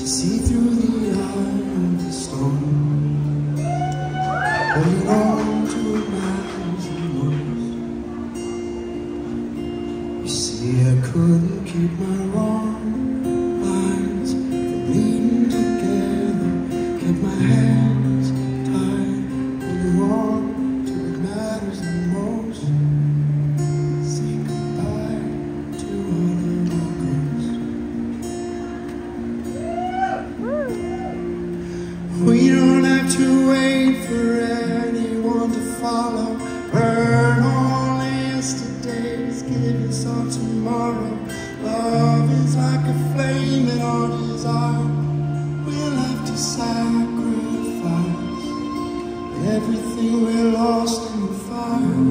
to see through the eye of the storm. Holding on to a thousand words. You see, I couldn't keep my wrong lines from bleeding together. Kept my hands tied, holding on to what matters the most. We don't have to wait for anyone to follow. Burn all yesterday's, give us all tomorrow. Love is like a flame in our desire. We'll have to sacrifice everything we lost in the fire.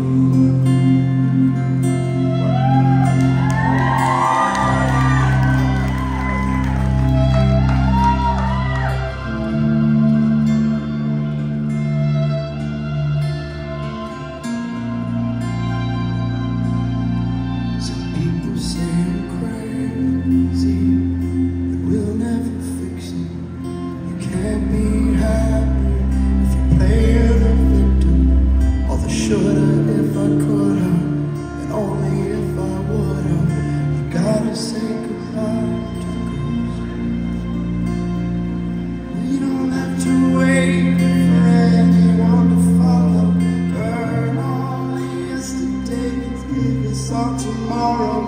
Tomorrow,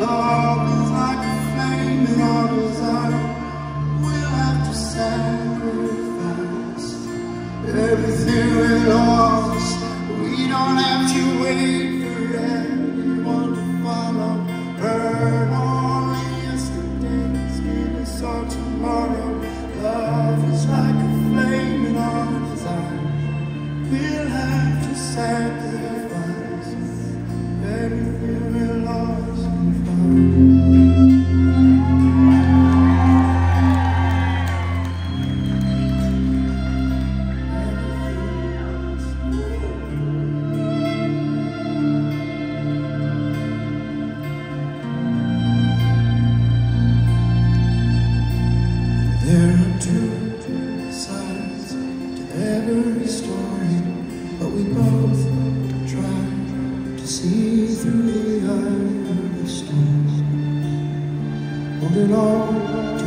love is like a flame in our desire. We'll have to sacrifice everything we lost. We don't have to wait for anyone to follow. Burn all yesterday's, give us our tomorrow. Love is like a flame in our desire. We'll have to sacrifice everything we lost and found. There are two sides to every story, but we both try to see through the eye of the stars, holding on.